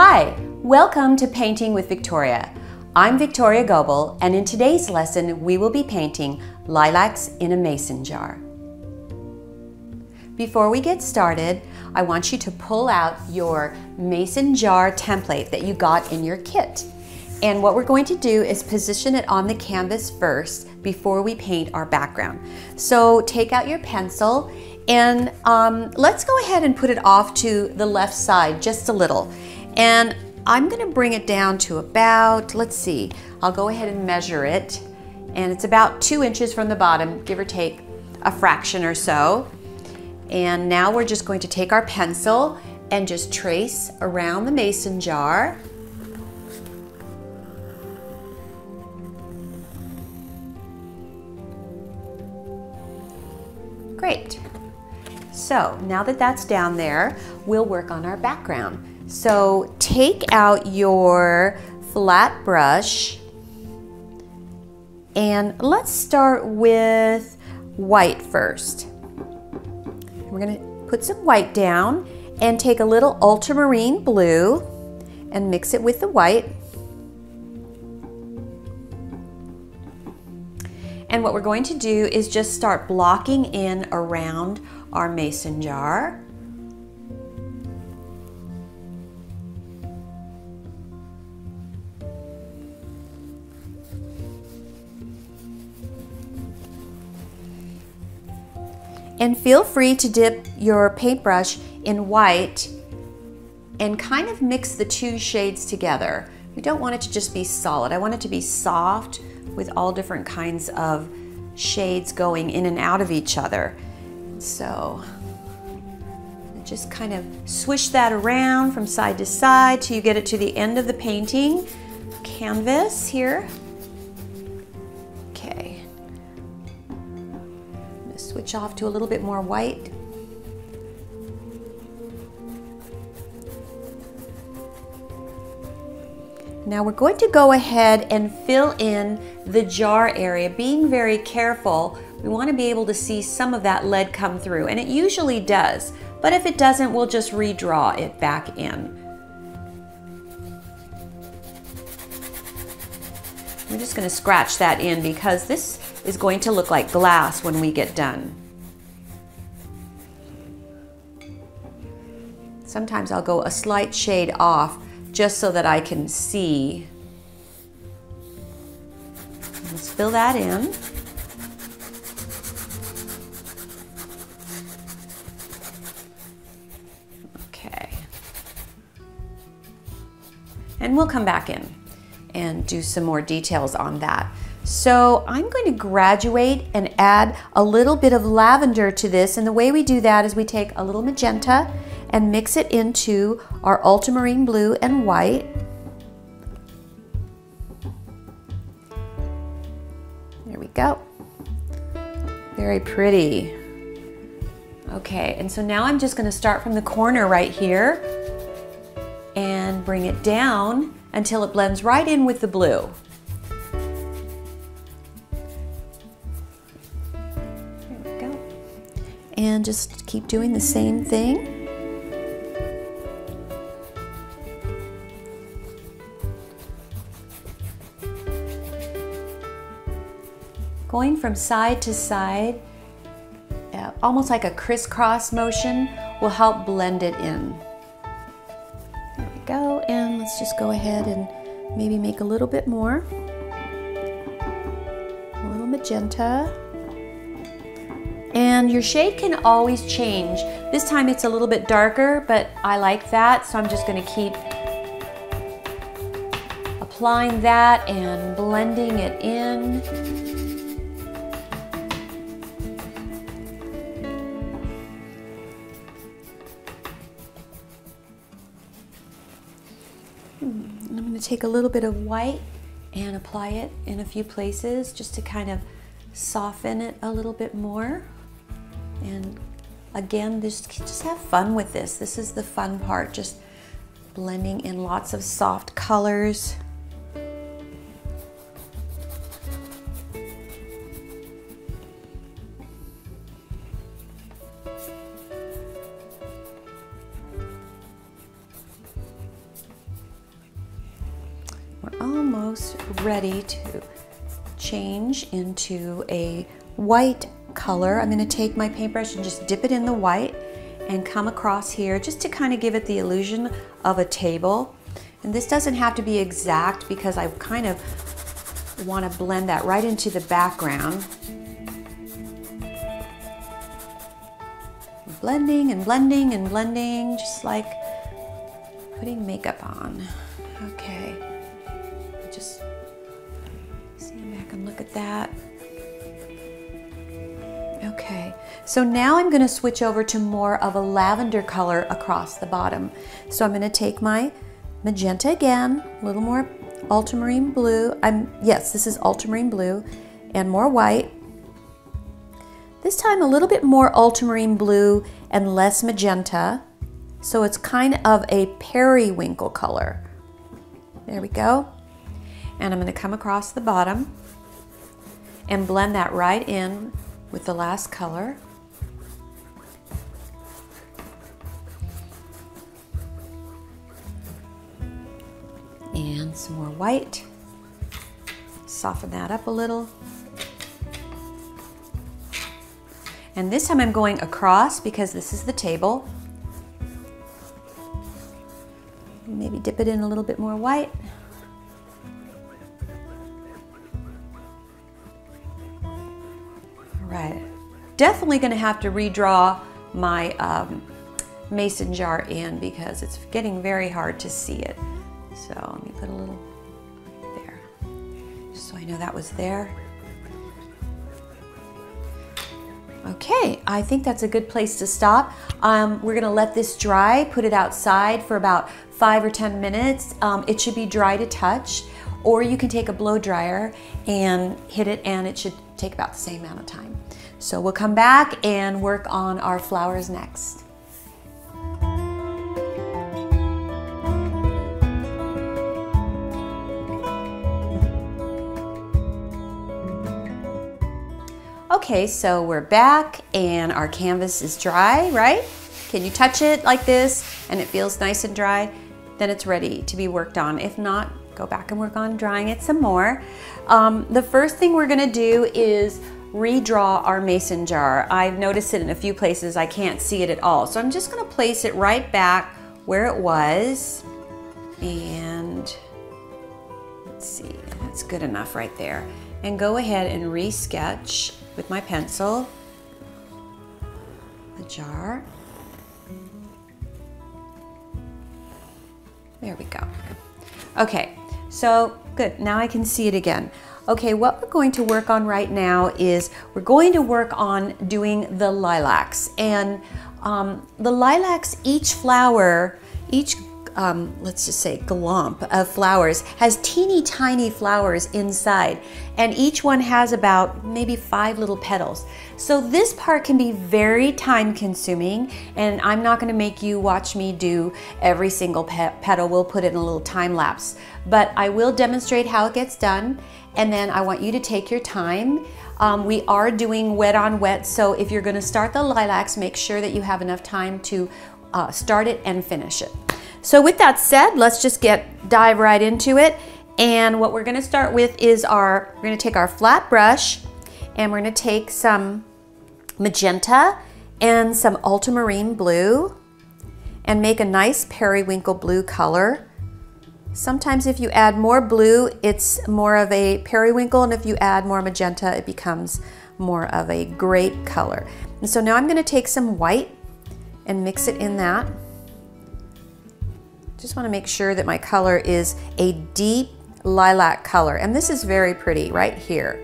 Hi, welcome to Painting with Victoria. I'm Victoria Gobel, and in today's lesson we will be painting lilacs in a mason jar. Before we get started, I want you to pull out your mason jar template that you got in your kit. And what we're going to do is position it on the canvas first before we paint our background. So take out your pencil and let's go ahead and put it off to the left side just a little. And I'm gonna bring it down to about, let's see, I'll go ahead and measure it. And it's about 2 inches from the bottom, give or take a fraction or so. And now we're just going to take our pencil and just trace around the mason jar. Great. So now that that's down there, we'll work on our background. So take out your flat brush and let's start with white first. We're going to put some white down and take a little ultramarine blue and mix it with the white. And what we're going to do is just start blocking in around our mason jar. And feel free to dip your paintbrush in white and kind of mix the two shades together. You don't want it to just be solid. I want it to be soft with all different kinds of shades going in and out of each other. So just kind of swish that around from side to side till you get it to the end of the painting canvas here. Switch off to a little bit more white. Now we're going to go ahead and fill in the jar area, being very careful. We want to be able to see some of that lead come through, and it usually does, but if it doesn't, we'll just redraw it back in. We're just going to scratch that in because this is going to look like glass when we get done. Sometimes I'll go a slight shade off just so that I can see. Let's fill that in. Okay. And we'll come back in and do some more details on that. So I'm going to graduate and add a little bit of lavender to this, and the way we do that is we take a little magenta and mix it into our ultramarine blue and white. There we go. Very pretty. Okay, and so now I'm just going to start from the corner right here and bring it down until it blends right in with the blue. And just keep doing the same thing. Going from side to side, almost like a crisscross motion, will help blend it in. There we go, and let's just go ahead and maybe make a little bit more. A little magenta. And your shade can always change. This time it's a little bit darker, but I like that, so I'm just going to keep applying that and blending it in. I'm going to take a little bit of white and apply it in a few places just to kind of soften it a little bit more. And again, just have fun with this. This is the fun part, just blending in lots of soft colors. almost ready to change into a white color. I'm going to take my paintbrush and just dip it in the white and come across here just to kind of give it the illusion of a table. And this doesn't have to be exact because I kind of want to blend that right into the background. Blending and blending and blending, just like putting makeup on. Okay, just stand back and look at that. Okay, so now I'm going to switch over to more of a lavender color across the bottom. So I'm going to take my magenta again, a little more ultramarine blue. Yes, this is ultramarine blue, and more white. This time a little bit more ultramarine blue and less magenta. So it's kind of a periwinkle color. There we go. And I'm going to come across the bottom and blend that right in with the last color. And some more white. Soften that up a little. And this time I'm going across because this is the table. Maybe dip it in a little bit more white. All right, definitely going to have to redraw my mason jar in because it's getting very hard to see it. So let me put a little there, just so I know that was there. Okay, I think that's a good place to stop. We're gonna let this dry, put it outside for about 5 or 10 minutes. It should be dry to touch, or you can take a blow dryer and hit it and it should take about the same amount of time. So we'll come back and work on our flowers next. Okay, so we're back and our canvas is dry, right? Can you touch it like this and it feels nice and dry? Then it's ready to be worked on. If not, go back and work on drying it some more. The first thing we're gonna do is redraw our mason jar. I've noticed it in a few places, I can't see it at all. So I'm just gonna place it right back where it was. And let's see, that's good enough right there. And go ahead and re-sketch with my pencil the jar. There we go. Okay, so good, now I can see it again. Okay, what we're going to work on right now is we're going to work on doing the lilacs. And the lilacs, each flower, each let's just say glomp of flowers has teeny tiny flowers inside, and each one has about maybe 5 little petals. So this part can be very time consuming, and I'm not going to make you watch me do every single petal. We'll put it in a little time lapse, but I will demonstrate how it gets done, and then I want you to take your time. We are doing wet on wet, so if you're going to start the lilacs, make sure that you have enough time to start it and finish it. So with that said, let's just dive right into it. And what we're gonna start with is we're gonna take our flat brush and we're gonna take some magenta and some ultramarine blue and make a nice periwinkle blue color. Sometimes if you add more blue, it's more of a periwinkle, and if you add more magenta, it becomes more of a grape color. And so now I'm gonna take some white and mix it in that. Just want to make sure that my color is a deep lilac color, and this is very pretty right here.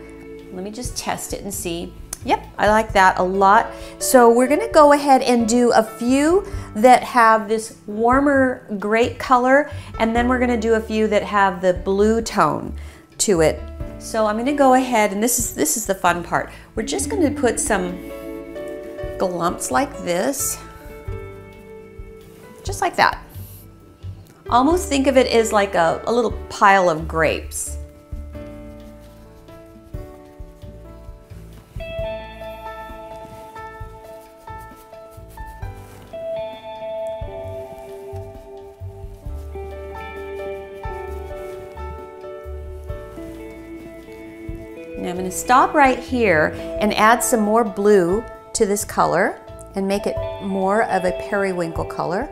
Let me just test it and see. Yep, I like that a lot. So we're going to go ahead and do a few that have this warmer grape color, and then we're going to do a few that have the blue tone to it. So I'm going to go ahead, and this is the fun part. We're just going to put some glumps like this, just like that. Almost think of it as like a little pile of grapes. Now I'm going to stop right here and add some more blue to this color and make it more of a periwinkle color.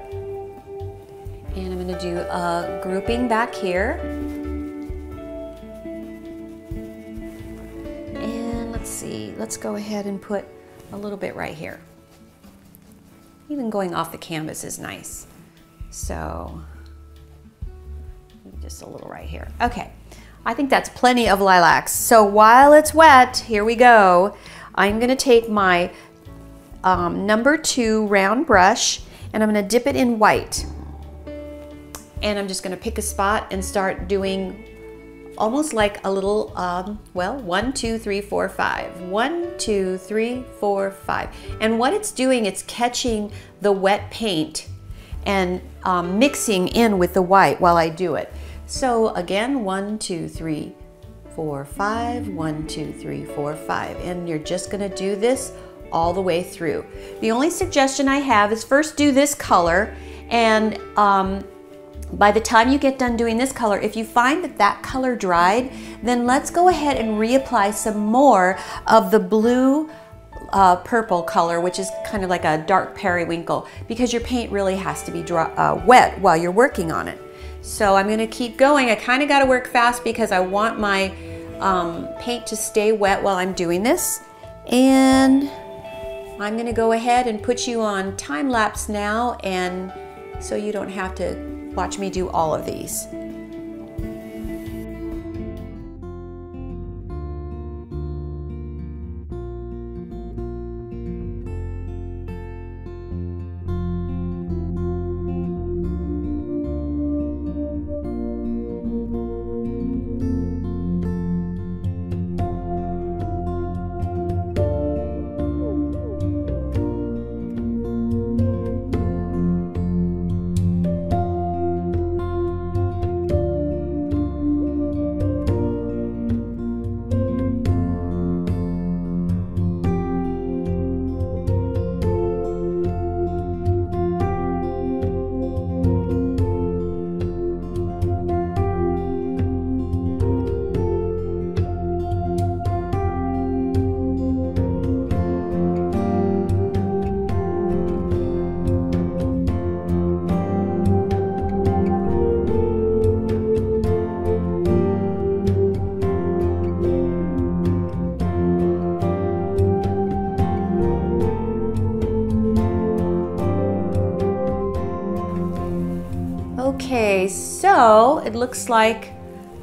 And I'm going to do a grouping back here. And let's see, let's go ahead and put a little bit right here. Even going off the canvas is nice. So, just a little right here. Okay, I think that's plenty of lilacs. So while it's wet, here we go. I'm gonna take my number 2 round brush and I'm gonna dip it in white. And I'm just gonna pick a spot and start doing almost like a little, well, 1, 2, 3, 4, 5. 1, 2, 3, 4, 5. And what it's doing, it's catching the wet paint and mixing in with the white while I do it. So again, 1, 2, 3, 4, 5. 1, 2, 3, 4, 5. And you're just gonna do this all the way through. The only suggestion I have is first do this color, and by the time you get done doing this color, if you find that that color dried, then let's go ahead and reapply some more of the blue purple color, which is kind of like a dark periwinkle, because your paint really has to be dry, wet while you're working on it. So I'm gonna keep going. I kind of gotta work fast because I want my paint to stay wet while I'm doing this. And I'm gonna go ahead and put you on time lapse now, and so you don't have to watch me do all of these. Okay, so it looks like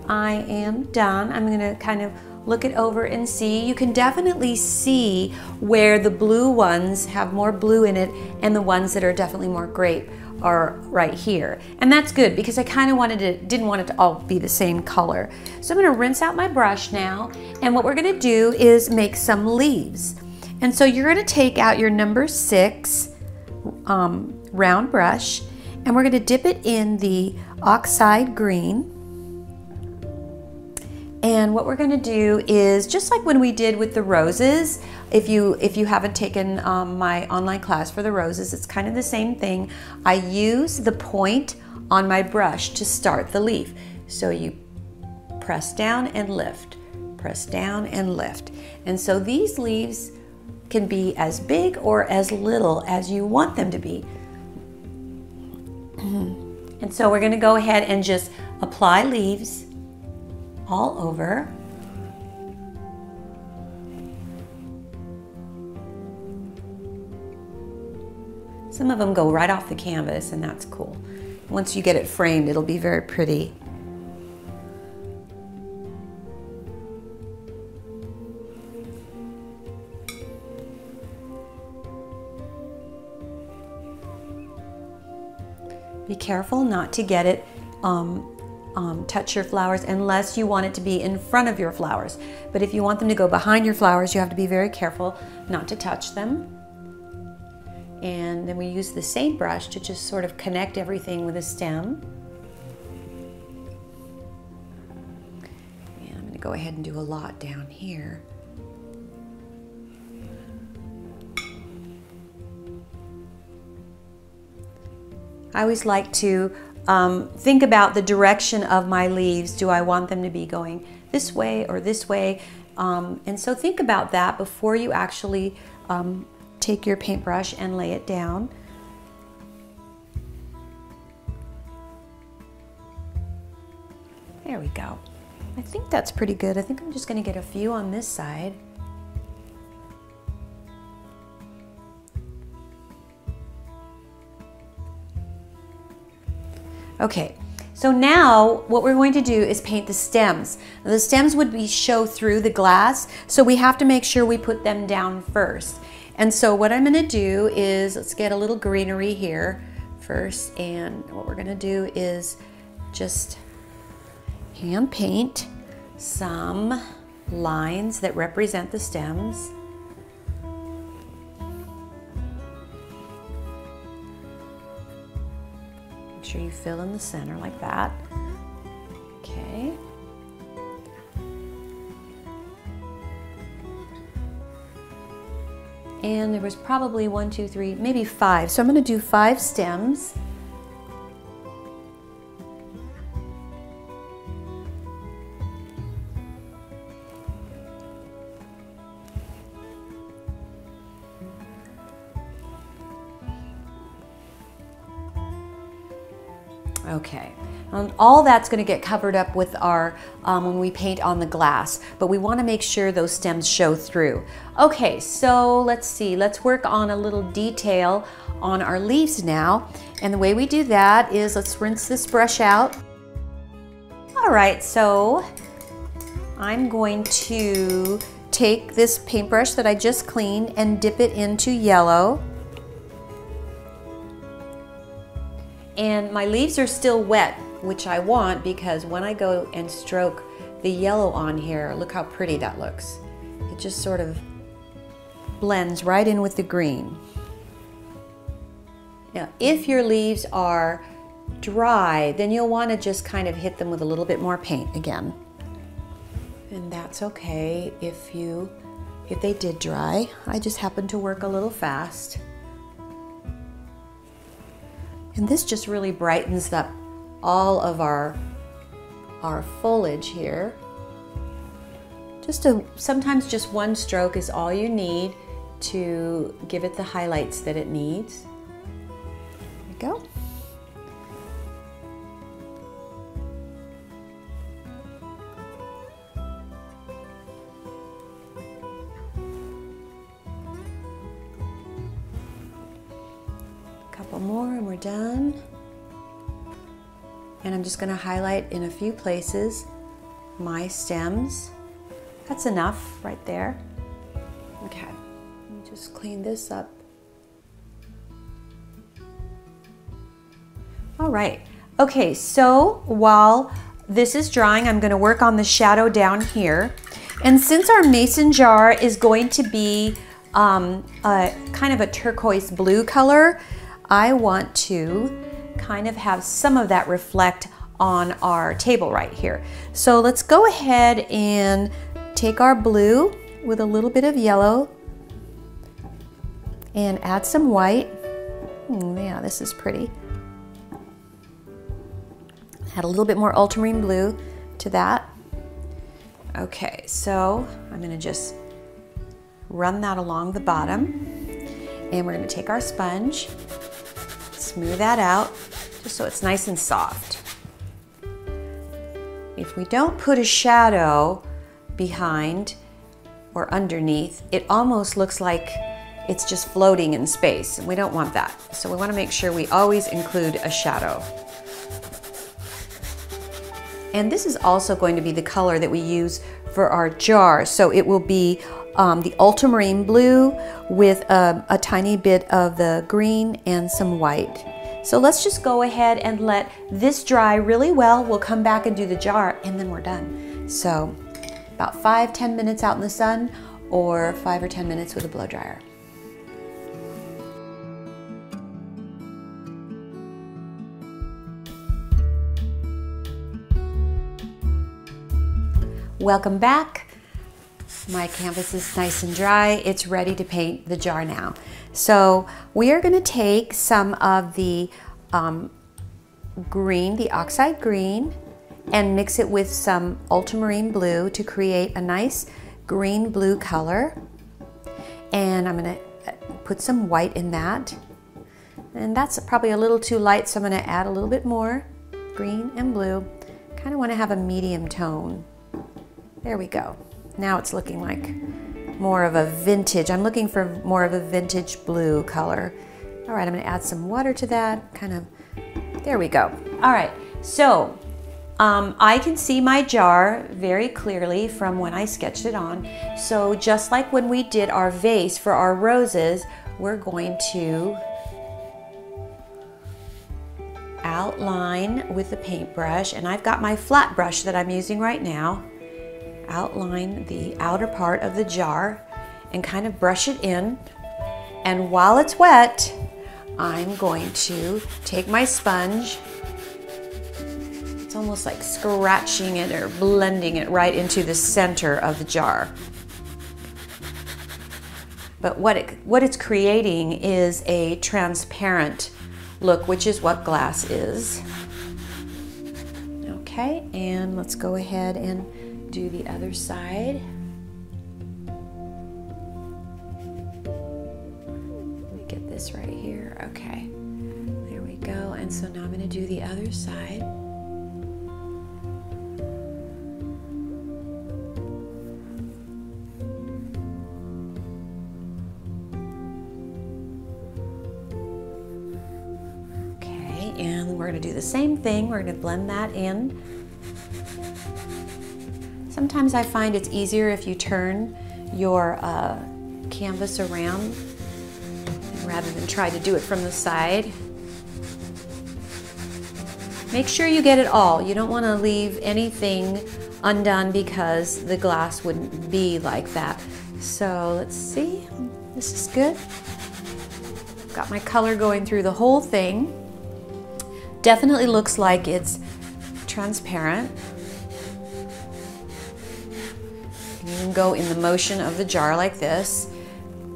I am done. I'm gonna kind of look it over and see. You can definitely see where the blue ones have more blue in it, and the ones that are definitely more grape are right here. And that's good, because I kind of didn't want it to all be the same color. So I'm gonna rinse out my brush now, and what we're gonna do is make some leaves. And so you're gonna take out your number 6 round brush, and we're going to dip it in the oxide green. And what we're going to do is, just like when we did with the roses, if you haven't taken my online class for the roses, it's kind of the same thing. I use the point on my brush to start the leaf. So you press down and lift, press down and lift. And so these leaves can be as big or as little as you want them to be. And so we're going to go ahead and just apply leaves all over. Some of them go right off the canvas, and that's cool. Once you get it framed, it'll be very pretty. Be careful not to get it touch your flowers, unless you want it to be in front of your flowers. But if you want them to go behind your flowers, you have to be very careful not to touch them. And then we use the same brush to just sort of connect everything with a stem. And I'm going to go ahead and do a lot down here. I always like to think about the direction of my leaves. Do I want them to be going this way or this way? And so think about that before you actually take your paintbrush and lay it down. There we go. I think that's pretty good. I think I'm just going to get a few on this side. Okay, so now what we're going to do is paint the stems. Now, the stems would be show through the glass, so we have to make sure we put them down first. And so what I'm gonna do is, let's get a little greenery here first, and what we're gonna do is just hand paint some lines that represent the stems. Make sure you fill in the center like that. Okay. And there was probably 1, 2, 3, maybe 5. So I'm going to do 5 stems. Okay, and all that's going to get covered up with our, when we paint on the glass, but we want to make sure those stems show through. Okay, so let's see, let's work on a little detail on our leaves now. And the way we do that is, let's rinse this brush out. All right, so I'm going to take this paintbrush that I just cleaned and dip it into yellow. And my leaves are still wet, which I want, because when I go and stroke the yellow on here, look how pretty that looks. It just sort of blends right in with the green. Now, if your leaves are dry, then you'll want to just kind of hit them with a little bit more paint again. And that's okay if they did dry. I just happened to work a little fast. And this just really brightens up all of our foliage here. Sometimes just one stroke is all you need to give it the highlights that it needs. There we go. Couple more and we're done. And I'm just going to highlight in a few places my stems. That's enough right there. Okay, let me just clean this up. All right, okay, so while this is drying, I'm going to work on the shadow down here. And since our mason jar is going to be kind of a turquoise blue color, I want to kind of have some of that reflect on our table right here. So let's go ahead and take our blue with a little bit of yellow and add some white. Yeah, this is pretty. Add a little bit more ultramarine blue to that. Okay, so I'm gonna just run that along the bottom, and we're gonna take our sponge, smooth that out just so it's nice and soft. If we don't put a shadow behind or underneath, it almost looks like it's just floating in space, and we don't want that. So we want to make sure we always include a shadow. And this is also going to be the color that we use for our jar, so it will be the ultramarine blue with a tiny bit of the green and some white. So let's just go ahead and let this dry really well. We'll come back and do the jar, and then we're done. So about 5-10 minutes out in the sun, or 5 or 10 minutes with a blow dryer. Welcome back. My canvas is nice and dry. It's ready to paint the jar now. So we are going to take some of the green, the oxide green, and mix it with some ultramarine blue to create a nice green-blue color, and I'm going to put some white in that. And that's probably a little too light, so I'm going to add a little bit more green and blue. Kind of want to have a medium tone. There we go. Now it's looking like more of a vintage. I'm looking for more of a vintage blue color. All right, I'm going to add some water to that. Kind of, there we go. All right, so I can see my jar very clearly from when I sketched it on. So just like when we did our vase for our roses, we're going to outline with the paintbrush, and I've got my flat brush that I'm using right now. Outline the outer part of the jar and kind of brush it in. And while it's wet, I'm going to take my sponge. It's almost like scratching it or blending it right into the center of the jar. But what it's creating is a transparent look, which is what glass is. Okay, and let's go ahead and do the other side. Let me get this right here. Okay, there we go. And so now I'm going to do the other side. Okay, and we're going to do the same thing. We're going to blend that in. Sometimes I find it's easier if you turn your canvas around rather than try to do it from the side. Make sure you get it all. You don't want to leave anything undone because the glass wouldn't be like that. So let's see. This is good. Got my color going through the whole thing. Definitely looks like it's transparent. You can go in the motion of the jar like this.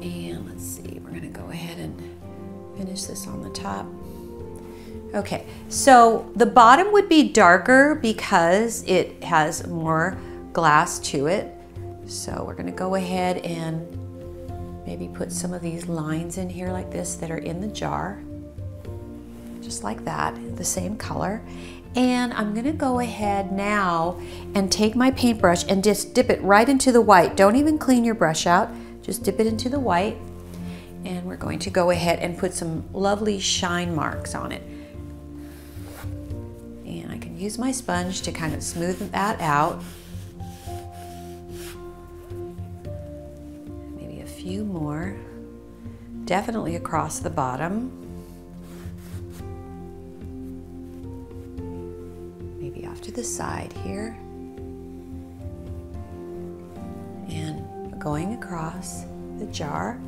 And let's see, we're gonna go ahead and finish this on the top. Okay, so the bottom would be darker because it has more glass to it. So we're gonna go ahead and maybe put some of these lines in here like this that are in the jar, just like that, the same color. And I'm gonna go ahead now and take my paintbrush and just dip it right into the white. Don't even clean your brush out, just dip it into the white. And we're going to go ahead and put some lovely shine marks on it. And I can use my sponge to kind of smooth that out. Maybe a few more, definitely across the bottom. To the side here and going across the jar.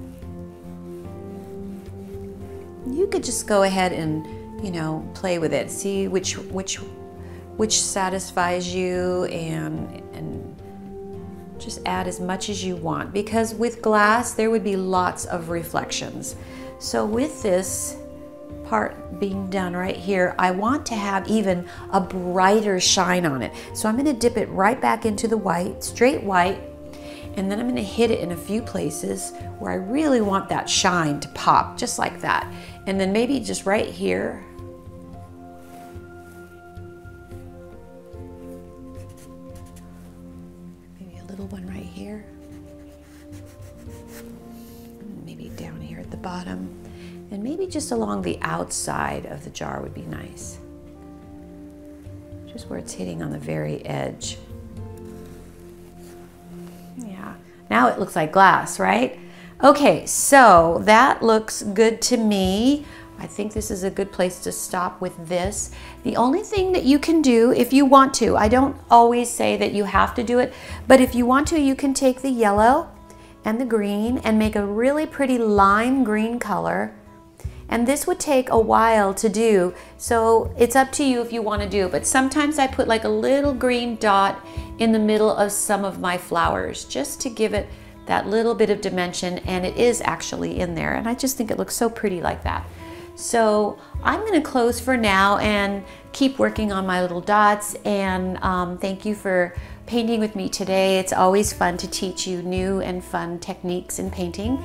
You could just go ahead and, you know, play with it, see which satisfies you, and just add as much as you want, because with glass there would be lots of reflections. So with this part being done right here, I want to have even a brighter shine on it. So I'm going to dip it right back into the white, straight white, and then I'm going to hit it in a few places where I really want that shine to pop, just like that. And then maybe just right here. Maybe a little one right here. Maybe down here at the bottom. And maybe just along the outside of the jar would be nice. Just where it's hitting on the very edge. Yeah, now it looks like glass, right? Okay, so that looks good to me. I think this is a good place to stop with this. The only thing that you can do if you want to, I don't always say that you have to do it, but if you want to, you can take the yellow and the green and make a really pretty lime green color. And this would take a while to do, so it's up to you if you want to do it. But sometimes I put like a little green dot in the middle of some of my flowers just to give it that little bit of dimension, and it is actually in there. And I just think it looks so pretty like that. So I'm going to close for now and keep working on my little dots. And thank you for painting with me today. It's always fun to teach you new and fun techniques in painting.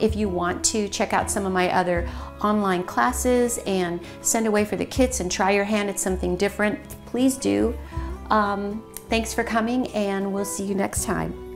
If you want to check out some of my other online classes and send away for the kits and try your hand at something different, please do. Thanks for coming, and we'll see you next time.